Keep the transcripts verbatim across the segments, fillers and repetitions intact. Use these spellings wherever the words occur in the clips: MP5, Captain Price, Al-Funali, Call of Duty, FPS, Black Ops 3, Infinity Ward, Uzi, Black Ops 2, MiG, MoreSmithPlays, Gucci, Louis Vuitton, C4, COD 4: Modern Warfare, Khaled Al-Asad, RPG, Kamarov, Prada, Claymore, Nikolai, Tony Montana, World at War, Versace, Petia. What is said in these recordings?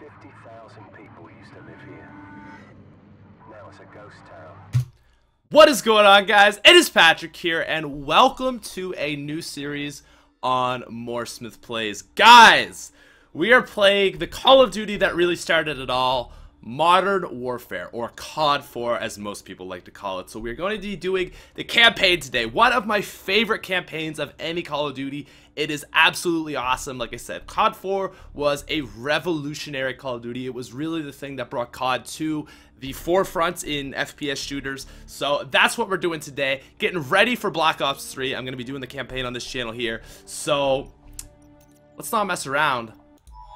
fifty thousand people used to live here. Now it's a ghost town. What is going on, guys? It is Patrick here, and welcome to a new series on MoreSmithPlays. Guys, we are playing the Call of Duty that really started it all, Modern Warfare, or C O D four as most people like to call it. So we're going to be doing the campaign today, one of my favorite campaigns of any Call of Duty. It is absolutely awesome. Like I said, C O D four was a revolutionary Call of Duty. It was really the thing that brought C O D to the forefront in F P S shooters. So that's what we're doing today, getting ready for Black Ops three. I'm going to be doing the campaign on this channel here, so let's not mess around.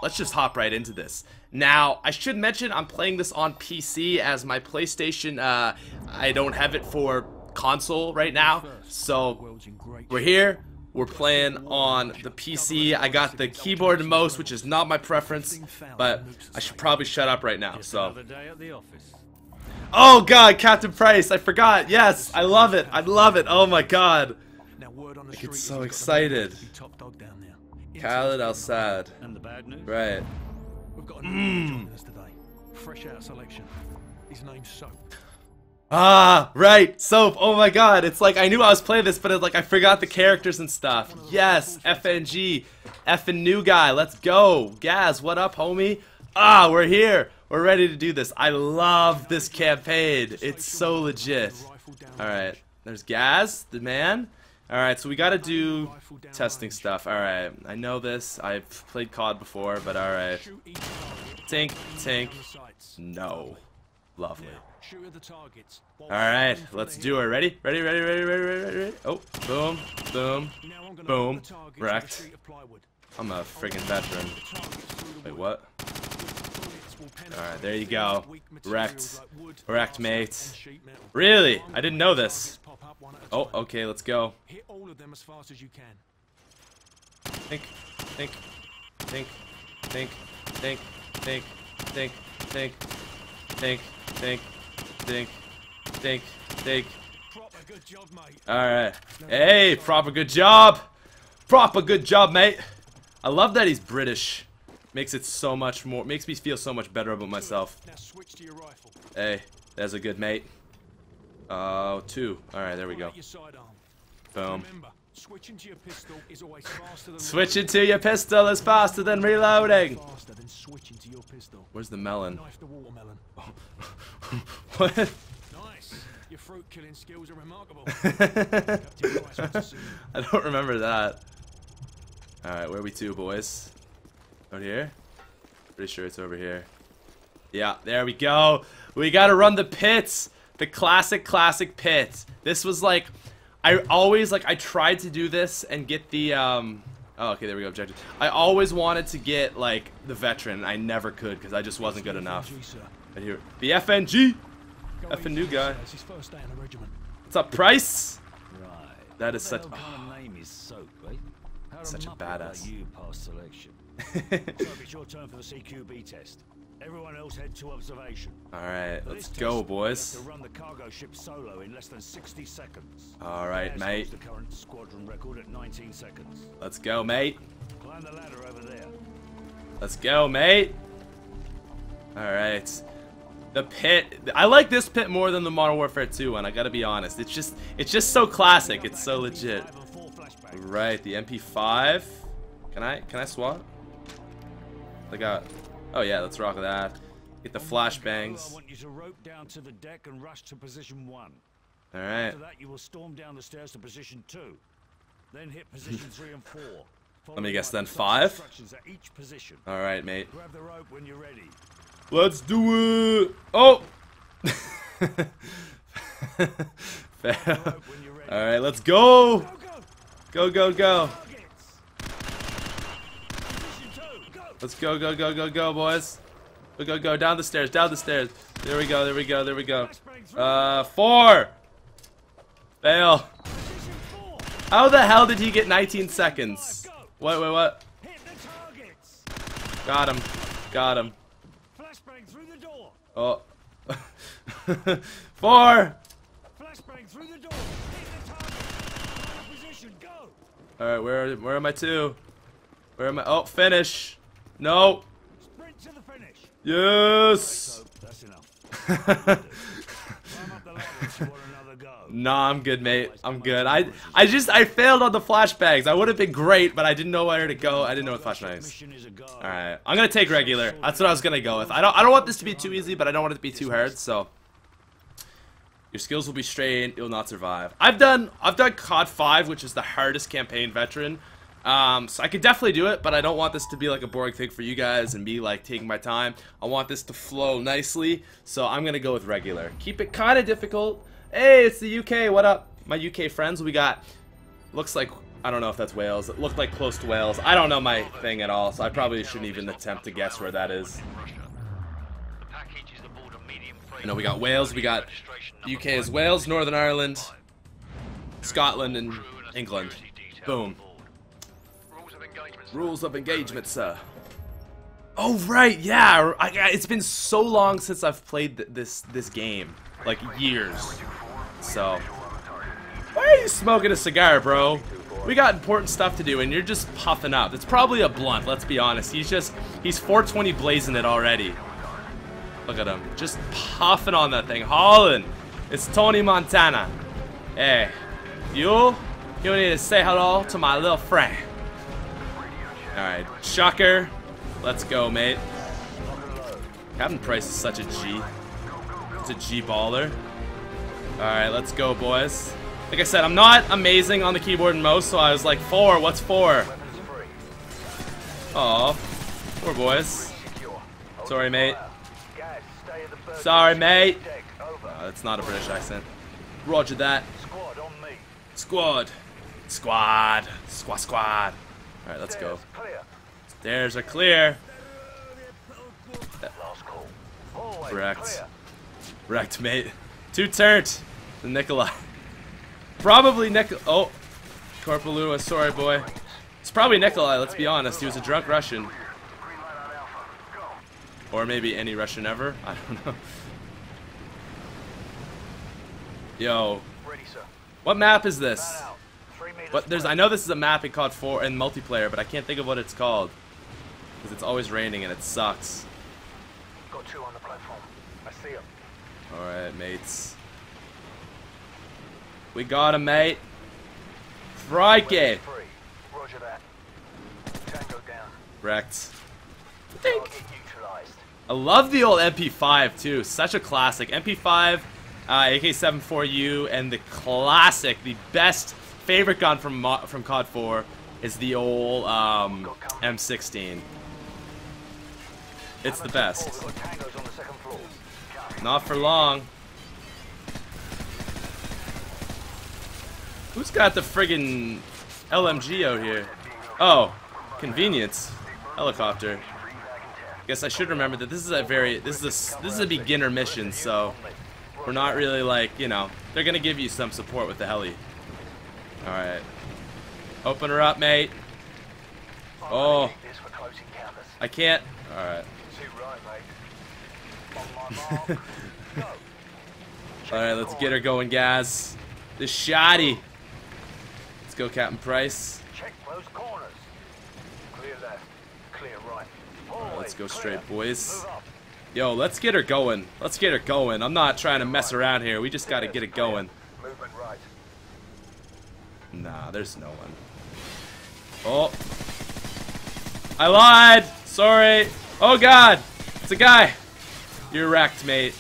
Let's just hop right into this. Now, I should mention I'm playing this on P C, as my PlayStation, uh, I don't have it for console right now. So we're here, we're playing on the P C. I got the keyboard and mouse, which is not my preference, but I should probably shut up right now. So, oh god, Captain Price, I forgot. Yes, I love it, I love it. Oh my god, I get so excited. Khaled Al-Asad. Right. We've got a new joining us today. Fresh out of selection. His name's Soap. Ah, right, Soap. Oh my god. It's like I knew I was playing this, but it's like I forgot the characters and stuff. Yes, F N G. Effing new guy. Let's go. Gaz, what up, homie? Ah, we're here. We're ready to do this. I love this campaign. It's so legit. Alright. There's Gaz, the man. Alright, so we gotta do testing stuff. Alright, I know this. I've played C O D before, but alright. Tink, tink. No. Lovely. Alright, let's do it. Ready? Ready, ready, ready, ready, ready, ready. Oh, boom, boom, boom. Wrecked. I'm a friggin' veteran. Wait, what? Alright, there you go. Wrecked. Wrecked, mate. Really? I didn't know this. Oh, okay, let's go. Hit all of them as fast as you can. Think, think, think, think, think, think, think, think, think, think, think, think, think. Proper good job, mate. Alright. Hey, proper good job. Proper good job, mate. I love that he's British. Makes it so much more, makes me feel so much better about myself. Now switch to your rifle. Hey, there's a good mate. Oh, uh, two. Alright, there we go. Boom. Switch into your pistol is always faster than switching to your pistol is faster than reloading. Where's the melon? Oh. What? Nice. Your fruit killing skills are remarkable. I don't remember that. Alright, where are we to, boys? Out here? Pretty sure it's over here. Yeah, there we go. We gotta run the pits. The classic, classic pit. This was like, I always, like, I tried to do this and get the, um, oh, okay, there we go, objective. I always wanted to get, like, the veteran. I never could, because I just wasn't good enough. I hear the F N G! F N new guy. What's up, Price? Right. That is such, oh, such a badass. It's your turn for the C Q B test. Everyone else head to observation. Alright, let's go, boys. Run the cargo ship solo in less than sixty seconds. Alright, mate. The current squadron record at nineteen seconds. Let's go, mate. Climb the ladder over there. Let's go, mate. Alright. The pit. I like this pit more than the Modern Warfare two one, I gotta be honest. It's just it's just so classic, it's so legit. Right, the M P five. Can I can I swap? I got Oh yeah, let's rock with that. Get the flashbangs. I want you to rope down to the deck and rush to position one. All right. After that, you will storm down the stairs to position two, then hit position three and four. Let me guess, then five. Instructions at each position. All right, mate. Grab the rope when you're ready. Let's do it. Oh. All right, let's go. Go, go, go. go. Let's go, go, go, go, go, boys. Go, go, go, down the stairs, down the stairs. There we go, there we go, there we go. Uh, four! Fail. How the hell did he get nineteen seconds? Wait, wait, what? Got him. Got him. Oh. Four! Alright, where, where am I to? Where am I? Oh, finish! No. Sprint to the finish. Yes! That's enough. Nah, I'm good, mate. I'm good. I I just I failed on the flashbangs. I would have been great, but I didn't know where to go. I didn't know what flashbangs. All right, I'm gonna take regular. That's what I was gonna go with. I don't I don't want this to be too easy, but I don't want it to be too hard. So your skills will be strained. You'll not survive. I've done I've done C O D five, which is the hardest campaign veteran. Um, so I could definitely do it, but I don't want this to be like a boring thing for you guys and me like taking my time. I want this to flow nicely, so I'm gonna go with regular. Keep it kind of difficult. Hey, it's the U K. What up, my U K friends? We got, looks like, I don't know if that's Wales. It looked like close to Wales. I don't know my thing at all, so I probably shouldn't even attempt to guess where that is. You know, we got Wales. We got U K is Wales, Northern Ireland, Scotland, and England. Boom. Rules of engagement, sir. Oh right, yeah. I, I, it's been so long since I've played th this this game, like years. So, why are you smoking a cigar, bro? We got important stuff to do, and you're just puffing up. It's probably a blunt. Let's be honest. He's just he's four twenty blazing it already. Look at him, just puffing on that thing, hauling. It's Tony Montana. Hey, you you need to say hello to my little friend. All right, shocker. Let's go, mate. Captain Price is such a G. It's a G baller. All right, let's go, boys. Like I said, I'm not amazing on the keyboard and mouse, so I was like, four, what's four? Aw, poor boys. Sorry, mate. Sorry, mate. Uh, that's not a British accent. Roger that. Squad. Squad. Squad, squad. All right, let's go. Stairs are clear. Wrecked. Wrecked, mate. Two turnt. The Nikolai. Probably Nikolai. Oh. Corporal Lua, sorry, boy. It's probably Nikolai, let's be honest. He was a drunk Russian. Or maybe any Russian ever. I don't know. Yo. What map is this? But there's, I know this is a map in C O D four and multiplayer, but I can't think of what it's called because it's always raining and it sucks. Got two on the platform. I see him. All right, mates. We got him, mate. Frikey. Roger that. Tango down. Wrecked. Think. I love the old M P five too. Such a classic. M P five, uh, A K seventy-four U, and the classic, the best. Favorite gun from from C O D four is the old um, M sixteen. It's the best. Not for long. Who's got the friggin' L M G out here? Oh, convenience helicopter. Guess I should remember that this is a very this is a, this is a beginner mission, so we're not really like you know they're gonna give you some support with the heli. Alright. Open her up, mate. Oh. I can't. Alright. Alright, let's get her going, guys. This shoddy. Let's go, Captain Price. Alright, let's go straight, boys. Yo, let's get her going. Let's get her going. I'm not trying to mess around here. We just got to get it going. Nah, there's no one. Oh. I lied! Sorry! Oh god! It's a guy! You're wrecked, mate.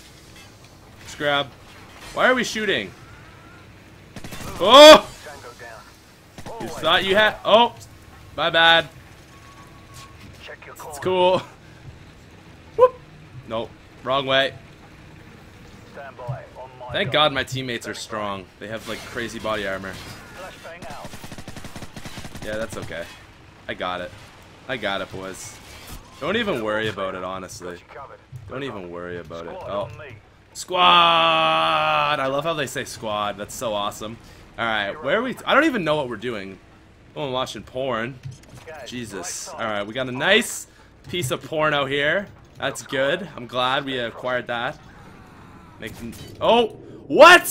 Scrub. Why are we shooting? Oh! You thought you had- Oh! My bad. It's cool. Whoop! Nope. Wrong way. Thank god my teammates are strong. They have like crazy body armor. Yeah, that's okay. I got it. I got it, boys. Don't even worry about it, honestly. Don't even worry about it. Oh. Squad! I love how they say squad. That's so awesome. Alright, where are we? I don't even know what we're doing. Oh, I'm watching porn. Jesus. Alright, we got a nice piece of porno here. That's good. I'm glad we acquired that. Making... Oh! What?!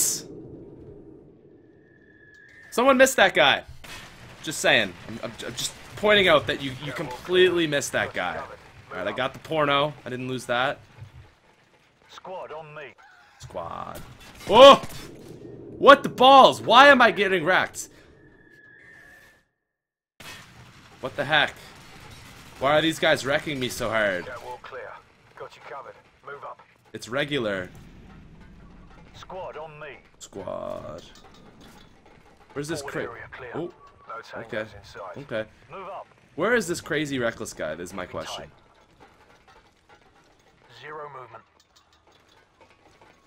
Someone missed that guy. Just saying. I'm, I'm, I'm just pointing out that you, you completely missed that guy. Alright, I got the porno. I didn't lose that. Squad on me. Squad. Oh! What the balls? Why am I getting wrecked? What the heck? Why are these guys wrecking me so hard? Yeah, well, clear. Got you covered. Move up. It's regular. Squad on me. Squad. Where's this crazy? Oh. No okay. Okay. Move up. Where is this crazy reckless guy? This is my question. Zero movement.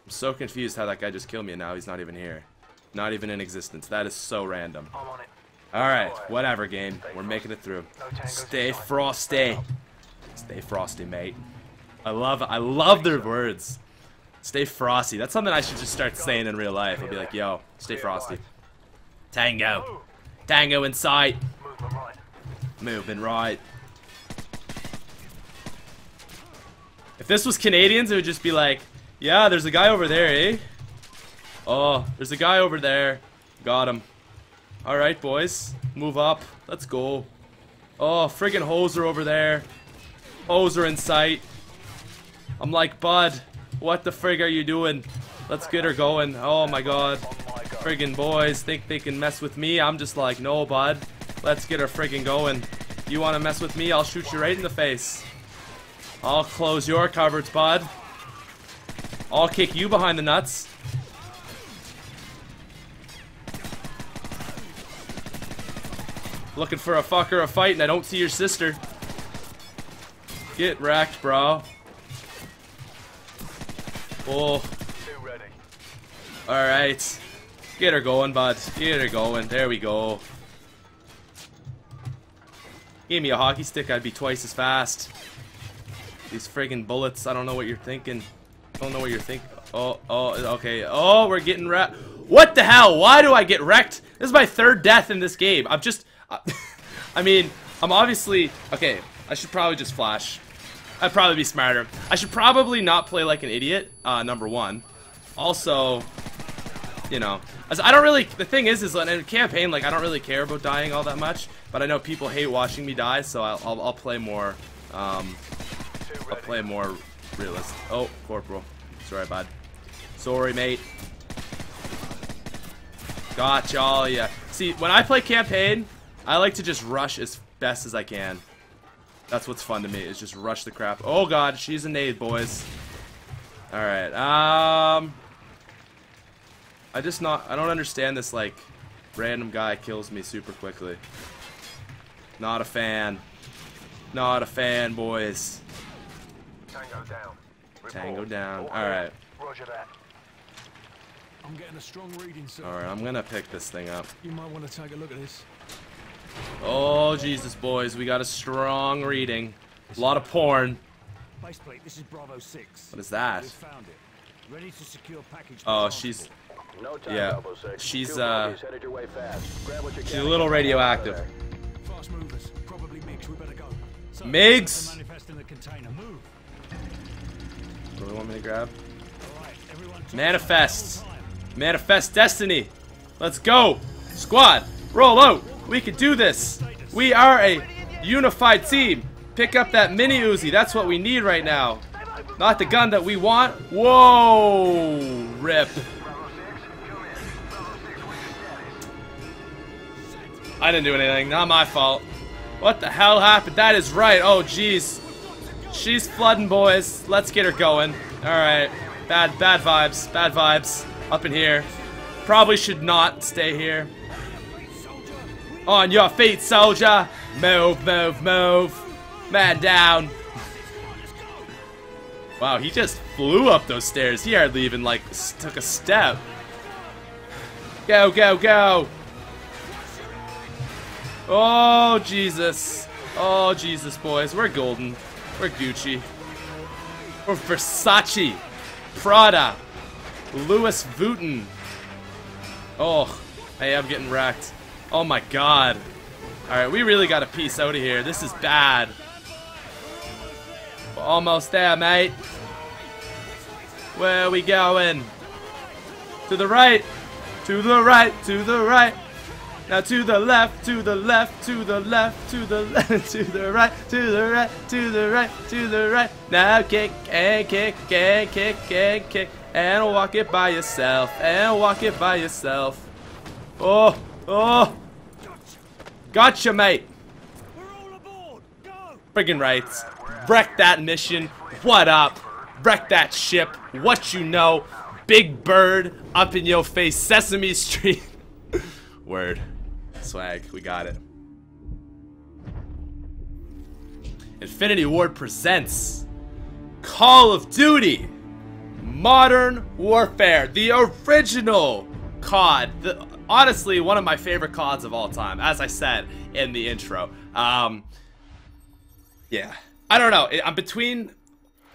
I'm so confused how that guy just killed me and now he's not even here. Not even in existence. That is so random. I'm on it. Alright, whatever game. We're making it through. Stay frosty. Stay frosty, mate. I love I love their words. Stay frosty. That's something I should just start saying in real life. I'll be like, yo, stay frosty. Tango. Tango in sight. Moving right. If this was Canadians, it would just be like, yeah, there's a guy over there, eh? Oh, there's a guy over there. Got him. Alright, boys. Move up. Let's go. Oh, friggin' hoes are over there. Hoes are in sight. I'm like, bud, what the frig are you doing? Let's get her going. Oh my god. Friggin' boys think they can mess with me. I'm just like, no, bud. Let's get her friggin' going. You wanna mess with me? I'll shoot you right in the face. I'll close your cupboards, bud. I'll kick you behind the nuts. Looking for a fuck or a fight and I don't see your sister. Get wrecked, bro. Oh. Alright. Get her going, bud. Get her going. There we go. Give me a hockey stick, I'd be twice as fast. These friggin' bullets, I don't know what you're thinking. I don't know what you're thinking. Oh, oh, okay. Oh, we're getting wrecked. What the hell? Why do I get wrecked? This is my third death in this game. I'm just... I mean, I'm obviously... Okay, I should probably just flash. I'd probably be smarter. I should probably not play like an idiot, uh, number one. Also, you know... I don't really... The thing is, is in a campaign, like, I don't really care about dying all that much. But I know people hate watching me die, so I'll, I'll, I'll play more... Um, I'll play more... Realist. Oh, corporal. Sorry, bud. Sorry, mate. Got y'all, yeah. See, when I play campaign, I like to just rush as best as I can. That's what's fun to me, is just rush the crap. Oh, God, she's a nade, boys. Alright, um... I just not... I don't understand this, like, random guy kills me super quickly. Not a fan. Not a fan, boys. Tango down. Tango down. Alright. Roger that. I'm getting a strong reading, sir. Alright, I'm gonna pick this thing up. You might want to take a look at this. Oh Jesus, boys, we got a strong reading. A lot of porn. Baseplate, this is Bravo six. What is that? We found it. Ready to secure package. Oh, she's no time, yeah. Bravo six. She's uh she's a little radioactive. Fast movers, probably MiGs. We better go. So, MiGs. What do you want me to grab? Manifest. Manifest destiny. Let's go. Squad, roll out. We can do this. We are a unified team. Pick up that mini Uzi. That's what we need right now. Not the gun that we want. Whoa. Rip. I didn't do anything. Not my fault. What the hell happened? That is right. Oh, jeez. She's flooding, boys. Let's get her going. Alright. Bad, bad vibes. Bad vibes. Up in here. Probably should not stay here. On your feet, soldier. Move, move, move. Man down. Wow, he just flew up those stairs. He hardly even, like, took a step. Go, go, go. Oh, Jesus. Oh, Jesus, boys. We're golden. We're Gucci. We're Versace. Prada. Louis Vuitton. Oh, hey, I'm getting wrecked. Oh my god. Alright, we really gotta peace out of here. This is bad. We're almost there, mate. Where are we going? To the right. To the right. To the right. Now to the left, to the left, to the left, to the left, to the right, to the right, to the right, to the right. Now kick and kick and kick and kick and walk it by yourself and walk it by yourself. Oh, oh, gotcha, mate. We're all aboard. Go. Friggin' rights. Wreck that mission. What up? Wreck that ship. What you know? Big Bird up in your face. Sesame Street. Word. Swag, we got it. Infinity Ward presents Call of Duty Modern Warfare, the original C O D. The, honestly, one of my favorite C O Ds of all time, as I said in the intro. Um, yeah. I don't know. I'm between,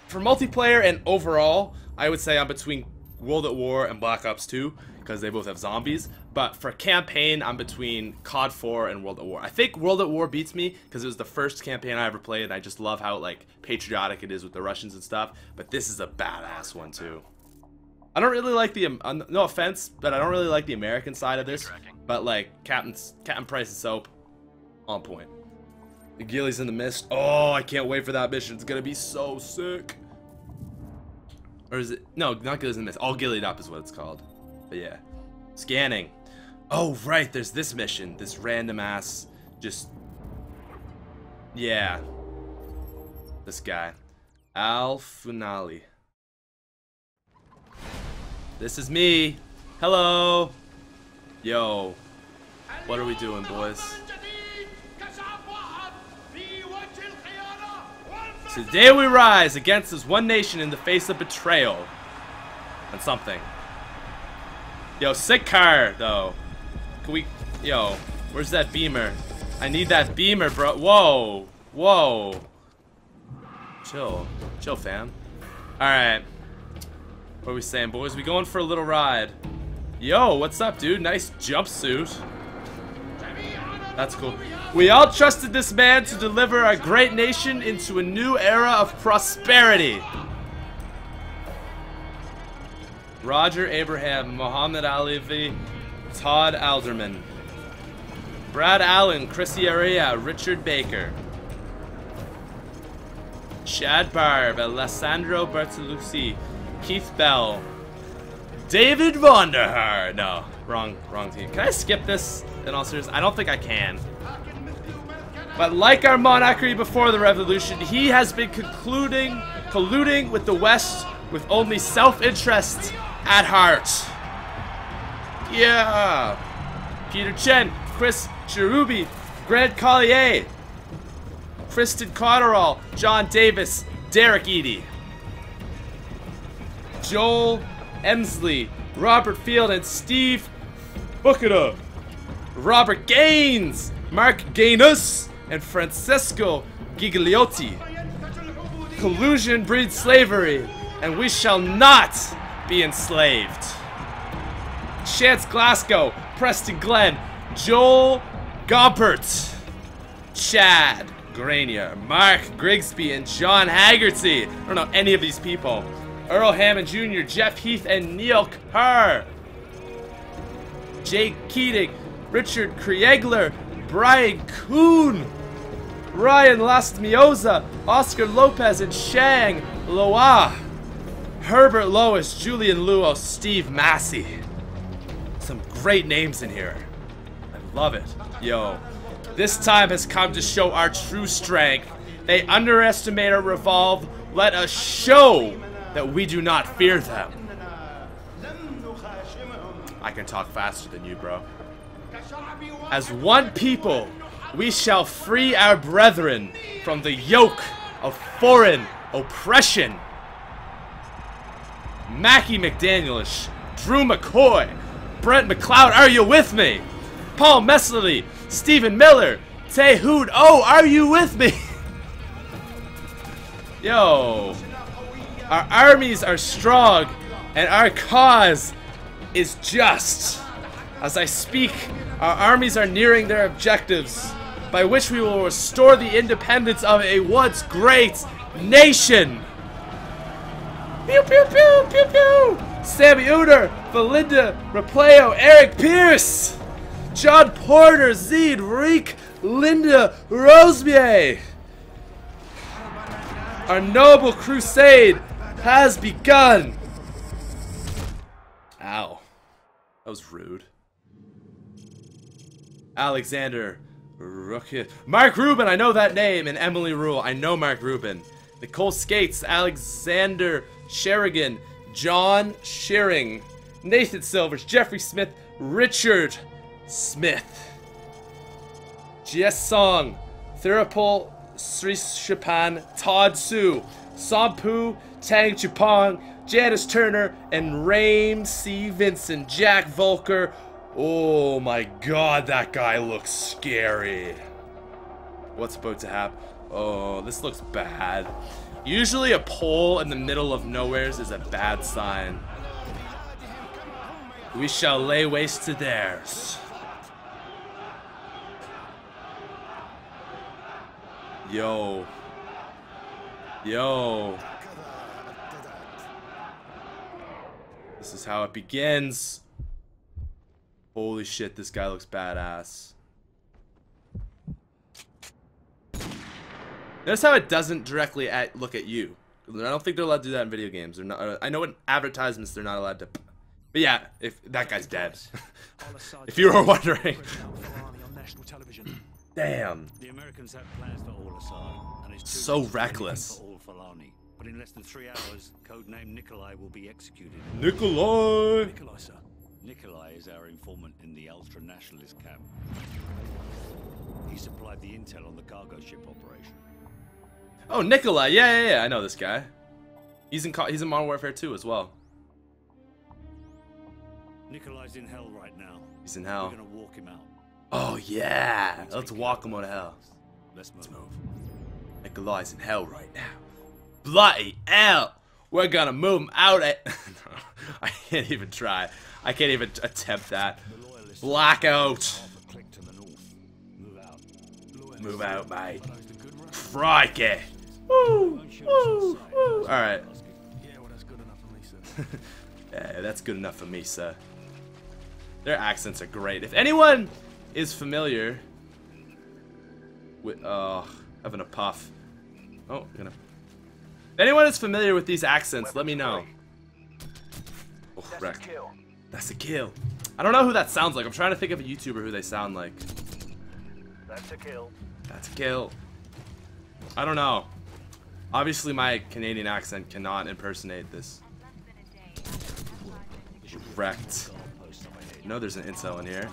for multiplayer and overall, I would say I'm between World at War and Black Ops two. Because they both have zombies, but for campaign, I'm between C O D four and World at War. I think World at War beats me because it was the first campaign I ever played, and I just love how like patriotic it is with the Russians and stuff. But this is a badass one too. I don't really like the um, no offense, but I don't really like the American side of this. But like Captain Captain Price and soap, on point. The Gillies in the Mist. Oh, I can't wait for that mission. It's gonna be so sick. Or is it no? Not Gillies in the Mist. All Gillied Up is what it's called. But yeah, scanning. Oh right, there's this mission, this random ass, just yeah. This guy, Al-Funali. This is me. Hello. Yo, what are we doing, boys? Today we rise against this one nation in the face of betrayal and something. Yo, sick car, though. Can we... Yo, where's that beamer? I need that beamer, bro. Whoa. Whoa. Chill. Chill, fam. Alright. What are we saying, boys? We going for a little ride. Yo, what's up, dude? Nice jumpsuit. That's cool. We all trusted this man to deliver our great nation into a new era of prosperity. Roger Abraham, Muhammad Ali, Todd Alderman, Brad Allen, Chris Area, Richard Baker, Chad Barb, Alessandro Bertolucci, Keith Bell, David Vonderhaar. No, wrong, wrong team. Can I skip this in all seriousness? I don't think I can. But like our monarchy before the revolution, he has been concluding, colluding with the West with only self-interest at heart. Yeah. Peter Chen, Chris Cherubi, Grant Collier, Kristen Cotterall, John Davis, Derek Eady, Joel Emsley, Robert Field, and Steve Bucketup, Robert Gaines, Mark Gainus, and Francesco Gigliotti. Collusion breeds slavery, and we shall not be enslaved. Chance Glasgow, Preston Glenn, Joel Gompert, Chad Granier, Mark Grigsby, and John Haggerty. I don't know any of these people. Earl Hammond Junior, Jeff Heath, and Neil Kerr. Jake Keating, Richard Kriegler, Brian Kuhn, Ryan Lastmioza, Oscar Lopez, and Shang Loa. Herbert Lois, Julian Luo, Steve Massey. Some great names in here. I love it. Yo, this time has come to show our true strength. They underestimate our resolve. Let us show that we do not fear them. I can talk faster than you, bro. As one people, we shall free our brethren from the yoke of foreign oppression. Mackie McDanielish, Drew McCoy, Brent McLeod, are you with me? Paul Messerly, Stephen Miller, Tay Hood, oh, are you with me? Yo, our armies are strong and our cause is just. As I speak, our armies are nearing their objectives, by which we will restore the independence of a once great nation. Pew, pew, pew, pew, pew. Sammy Uter, Belinda Rapleo, Eric Pierce, John Porter, Zed, Reek, Linda, Rosebier. Our noble crusade has begun. Ow. That was rude. Alexander Rookie. Mark Rubin, I know that name. And Emily Rule, I know Mark Rubin. Nicole Skates, Alexander Sherrigan, John Shearing, Nathan Silvers, Jeffrey Smith, Richard Smith, Jess Song, Thirupal Srishapan, Todd Su, Sampu, Tang Chupong, Janice Turner, and Raim C. Vincent, Jack Volker. Oh my god, that guy looks scary. What's about to happen? Oh, this looks bad. Usually a pole in the middle of nowheres is a bad sign. We shall lay waste to theirs. Yo. Yo. This is how it begins. Holy shit, this guy looks badass. Notice how it doesn't directly at, look at you. I don't think they're allowed to do that in video games. They're not. I know in advertisements they're not allowed to. But yeah, if that guy's dead. If you were wondering. Damn. The Americans have plans for Al-Asad, and it's so reckless. For all Fulani, but in less than three hours, codenamed Nikolai will be executed. Nikolai. Nikolai, sir. Nikolai is our informant in the ultra-nationalist camp. He supplied the intel on the cargo ship operation. Oh, Nikolai. Yeah, yeah, yeah. I know this guy. He's in. He's in Modern Warfare two as well. Nikolai's in hell right now. He's in hell. We're gonna walk him out. Oh yeah, let's walk him out of hell. Let's move. Let's move. Nikolai's in hell right now. Bloody hell! We're gonna move him out at. No, I can't even try. I can't even attempt that. Blackout. Move out, mate. Crikey. Woo, woo, woo. All right. Yeah, well, that's good enough for me, sir. Yeah, that's good enough for me, sir. Their accents are great. If anyone is familiar with, oh, having a puff. Oh, gonna. If anyone is familiar with these accents, let me know. Oh, wreck. That's a kill. I don't know who that sounds like. I'm trying to think of a YouTuber who they sound like. That's a kill. That's a kill. I don't know. Obviously, my Canadian accent cannot impersonate this. Wrecked. No, there's an incel in here.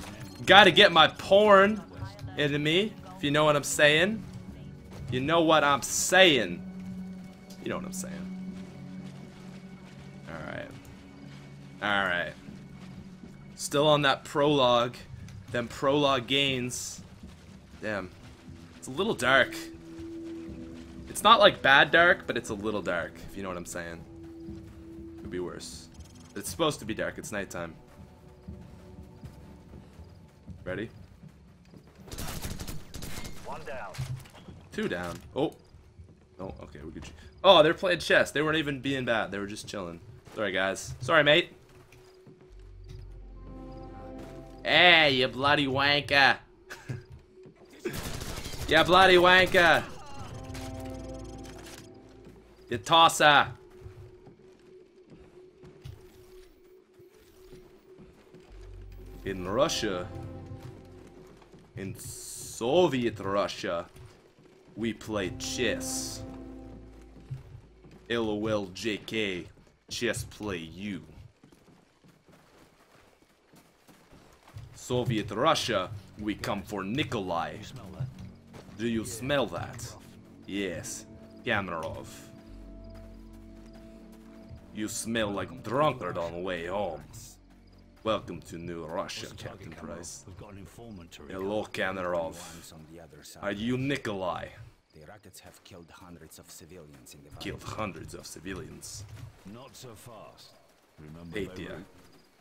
Gotta get my porn into me, if you know what I'm saying. You know what I'm saying. You know what I'm saying. Alright. Alright. Still on that prologue. Them prologue gains. Damn. It's a little dark. It's not like bad dark, but it's a little dark, if you know what I'm saying. Could be worse. It's supposed to be dark, it's nighttime. Ready? One down. Two down. Oh. Oh, okay, we're good. Oh, they're playing chess. They weren't even being bad. They were just chilling. Sorry, guys. Sorry, mate. Hey, you bloody wanker. You bloody wanker. You tosser. In Russia. In Soviet Russia, we play chess. LOL J K, chess play you. Soviet Russia, we come for Nikolai. Do you smell that? Yes, Kamarov. You smell like drunkard on the way home. Welcome to New Russia, Captain Price. Hello, Kamarov. Are you Nikolai? The rockets have killed hundreds of civilians in the valley. Killed hundreds of civilians. Not so fast. Remember Petia.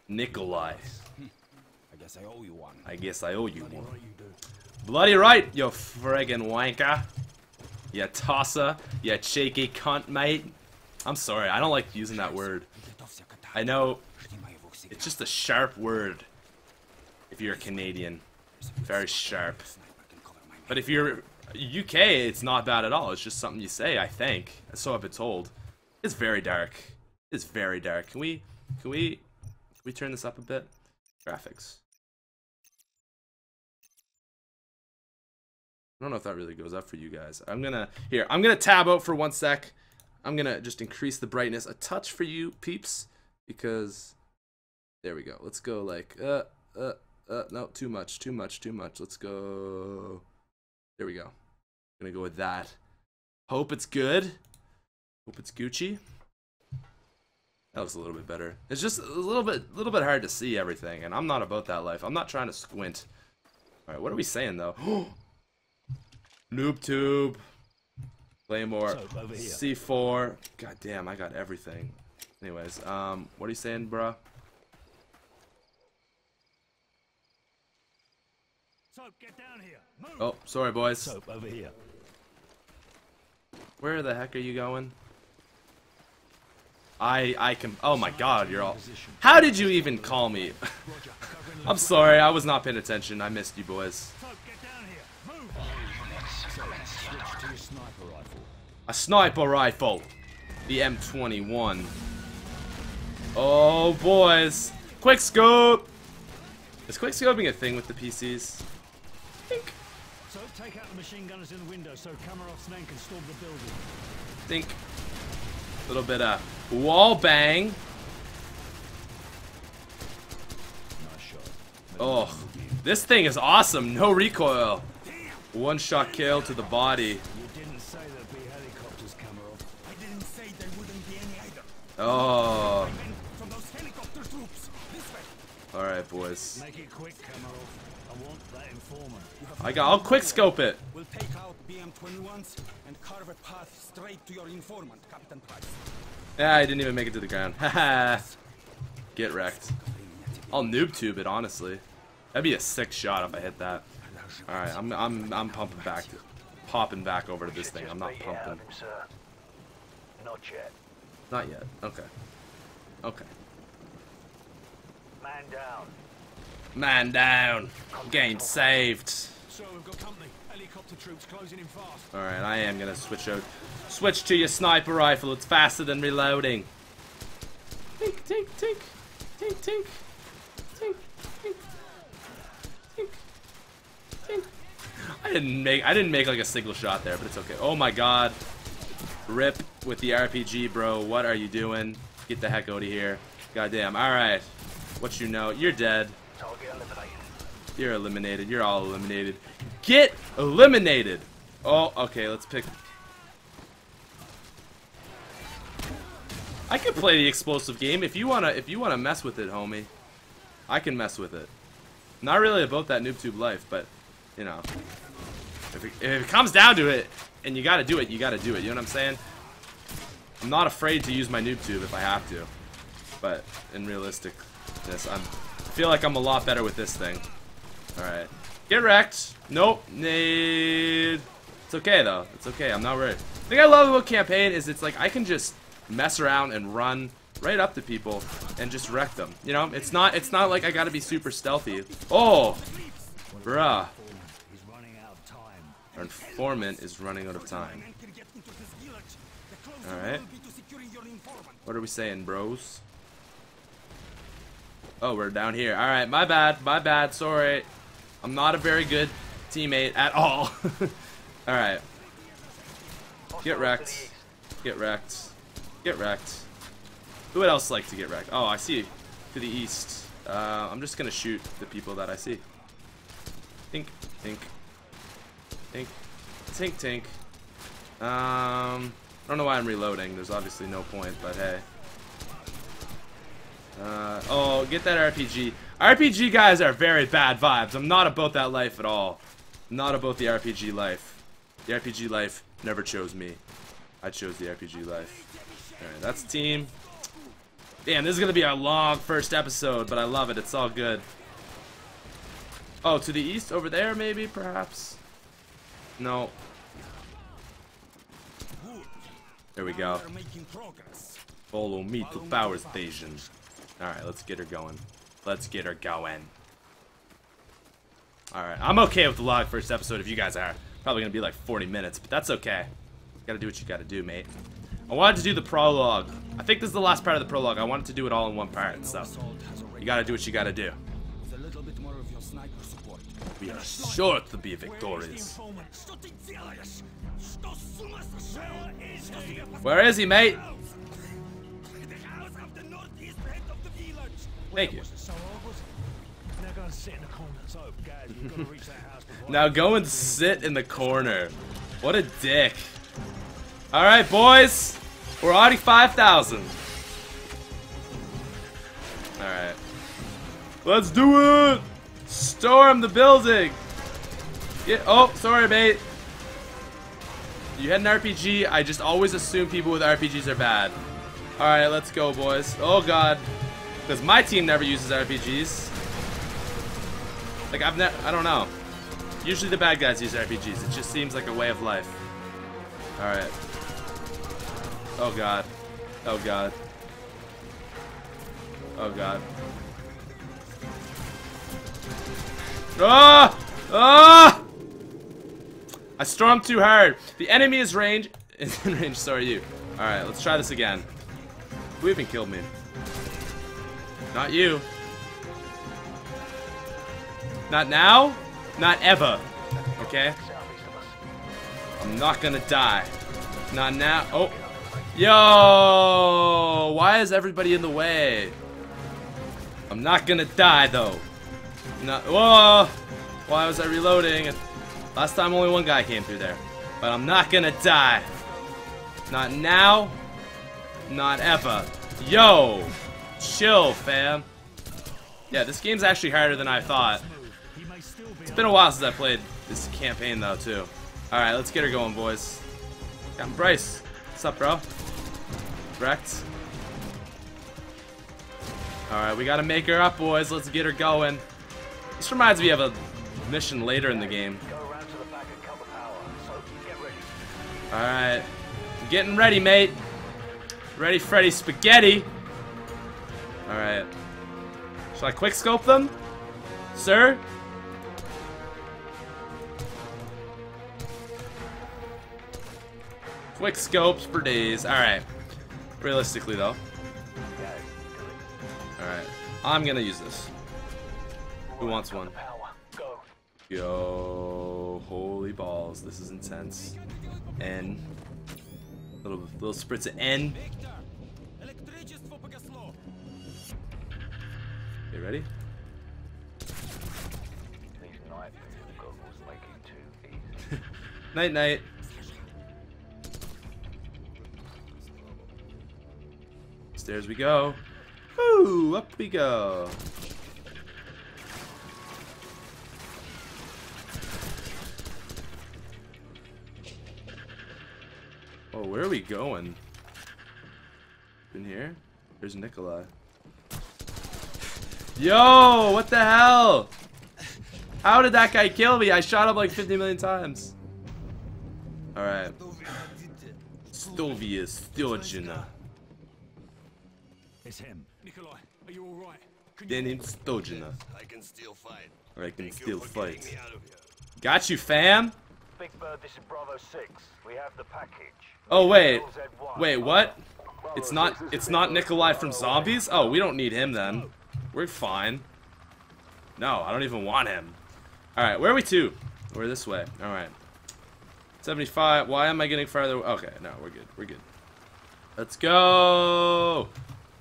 Nikolai. I guess I owe you one. I guess I owe you Bloody one. Right you Bloody right, you friggin' wanker. You tosser. You cheeky cunt, mate. I'm sorry, I don't like using that word. I know. It's just a sharp word if you're a Canadian. very sharp. But if you're U K, it's not bad at all. It's just something you say, I think. So I've been told. It's very dark. It's very dark. Can we, can we, can we turn this up a bit? Graphics. I don't know if that really goes up for you guys. I'm gonna, here, I'm gonna tab out for one sec. I'm gonna just increase the brightness a touch for you peeps, because there we go. Let's go like, uh, uh, uh, no, too much, too much, too much. Let's go. There we go. I'm gonna go with that. Hope it's good. Hope it's Gucci. That looks a little bit better. It's just a little bit, little bit hard to see everything, and I'm not about that life. I'm not trying to squint. All right, what are we saying though? Noob tube, Claymore, C four. God damn, I got everything. Anyways, um, what are you saying, bruh? Soap, get down here. Move. Oh, sorry, boys. Soap, over here. Where the heck are you going? I I can. Oh my God, you're all. How did you even call me? I'm sorry, I was not paying attention. I missed you, boys. A sniper rifle, the M twenty-one. Oh boys, quick scope. Is quick scoping a thing with the P Cs? I think. So take out the machine gunners in the window so Kamarov's men can storm the building. Think. A little bit of wall bang. Nice shot. Oh, this thing is awesome. No recoil. One shot kill to the body. Oh. All right, boys. Make it quick, Kamarov. I want that informant. I got. I'll quick scope it. We'll take out B M twenty-ones and carve a path straight to your informant, Captain Price. Yeah, I didn't even make it to the ground. Haha. Get wrecked. I'll noob tube it, honestly. That'd be a sick shot if I hit that. All right, I'm I'm I'm pumping back, popping back over to this thing. I'm not pumping. Not yet. Not yet. Okay. Okay. Man down. Man down. Game saved. So we've got company. Helicopter troops closing in fast. All right, I am gonna switch out. Switch to your sniper rifle. It's faster than reloading. Tink, tink, tink, tink, tink, tink, tink, tink, tink. I didn't make. I didn't make like a single shot there, but it's okay. Oh my God. Rip with the R P G, bro. What are you doing? Get the heck out of here. Goddamn. All right. What you know? You're dead. You're eliminated. You're all eliminated. Get eliminated. Oh, okay. Let's pick. I can play the explosive game if you wanna. If you wanna mess with it, homie, I can mess with it. Not really about that noob tube life, but you know, if it, if it comes down to it. And you gotta do it, you gotta do it, you know what I'm saying? I'm not afraid to use my noob tube if I have to. But in realisticness, I'm, I feel like I'm a lot better with this thing. Alright. Get wrecked. Nope. Need. It's okay though. It's okay. I'm not worried. The thing I love about campaign is it's like I can just mess around and run right up to people and just wreck them. You know, it's not it's not like I gotta be super stealthy. Oh! Bruh. Our informant is running out of time. Alright. What are we saying, bros? Oh, we're down here. Alright, my bad. My bad. Sorry. I'm not a very good teammate at all. Alright. Get wrecked. Get wrecked. Get wrecked. Who would else like to get wrecked? Oh, I see. To the east. Uh, I'm just going to shoot the people that I see. Tink. Tink. Tink, tink, tink. Um, I don't know why I'm reloading. There's obviously no point, but hey. Uh, oh, get that R P G. R P G guys are very bad vibes. I'm not about that life at all. I'm not about the R P G life. The R P G life never chose me. I chose the R P G life. Alright, that's the team. Damn, this is going to be a long first episode, but I love it. It's all good. Oh, to the east? Over there, maybe? Perhaps? No. There we go. Follow me to power station. Alright, let's get her going. Let's get her going. Alright, I'm okay with the log first episode if you guys are. Probably gonna be like forty minutes, but that's okay. Gotta do what you gotta do, mate. I wanted to do the prologue. I think this is the last part of the prologue. I wanted to do it all in one part, so you gotta do what you gotta do. We are sure to be victorious. Where is he, mate? Thank you. Now go and sit in the corner. What a dick. Alright, boys. We're already five thousand. Alright. Let's do it! Storm the building! Yeah, oh, sorry, mate. You had an R P G. I just always assume people with R P Gs are bad. Alright, let's go, boys. Oh, God. Because my team never uses R P Gs. Like, I've never, I don't know. Usually the bad guys use R P Gs. It just seems like a way of life. Alright. Oh, God. Oh, God. Oh, God. Ah! Ah! I stormed too hard. The enemy is range. Is in range, so are you. Alright, let's try this again. Who even killed me? Not you. Not now. Not ever. Okay? I'm not gonna die. Not now. Oh. Yo! Why is everybody in the way? I'm not gonna die, though. No. Whoa! Why was I reloading? Last time only one guy came through there. But I'm not gonna die. Not now. Not ever. Yo! Chill, fam. Yeah, this game's actually harder than I thought. It's been a while since I played this campaign, though, too. Alright, let's get her going, boys. Captain Price. What's up, bro? Wrecked. Alright, we gotta make her up, boys. Let's get her going. This reminds me of a mission later in the game. Alright. Getting ready, mate. Ready, Freddy Spaghetti. Alright. Shall I quick scope them? Sir? Quick scopes for days. Alright. Realistically, though. Alright. I'm gonna use this. Who wants one? Yo, holy balls, this is intense. N, little little spritz of N. You ready? Night night. Stairs we go. Woo! Up we go. Oh, where are we going? In here? There's Nikolai. Yo, what the hell? How did that guy kill me? I shot him like fifty million times. Alright. Stovia Stojina. It's him. Nikolai, are you alright? Denim Stojina. I can still fight. I can still fight. Got you, fam. Big Bird, this is Bravo six. We have the package. Oh wait, wait, what? It's not, it's not Nikolai from Zombies? Oh, we don't need him then. We're fine. No, I don't even want him. Alright, where are we to? We're this way. Alright. seventy-five, why am I getting farther? Okay, no, we're good, we're good. Let's go!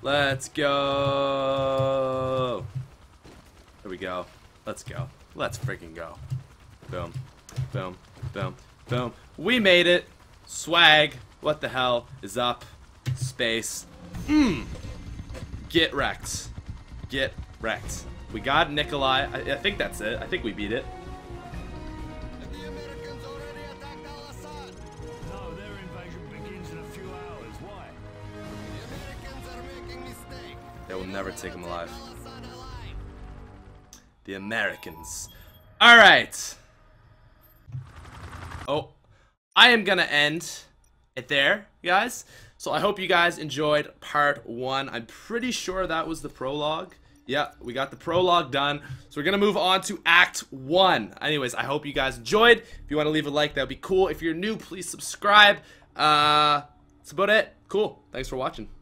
Let's go! There we go. Let's go. Let's freaking go. Boom. Boom. Boom. Boom. We made it! Swag, what the hell is up? Space. Mmm. Get wrecked. Get wrecked. We got Nikolai. I, I think that's it. I think we beat it. And the Americans already attacked Al-Assad. No, their invasion begins in a few hours. Why? The Americans are making mistakes. They will never take him alive. The Americans. All right. Oh. I am gonna end it there, guys. So I hope you guys enjoyed part one. I'm pretty sure that was the prologue. Yeah, we got the prologue done. So we're going to move on to Act one. Anyways, I hope you guys enjoyed. If you want to leave a like, that would be cool. If you're new, please subscribe. Uh, that's about it. Cool. Thanks for watching.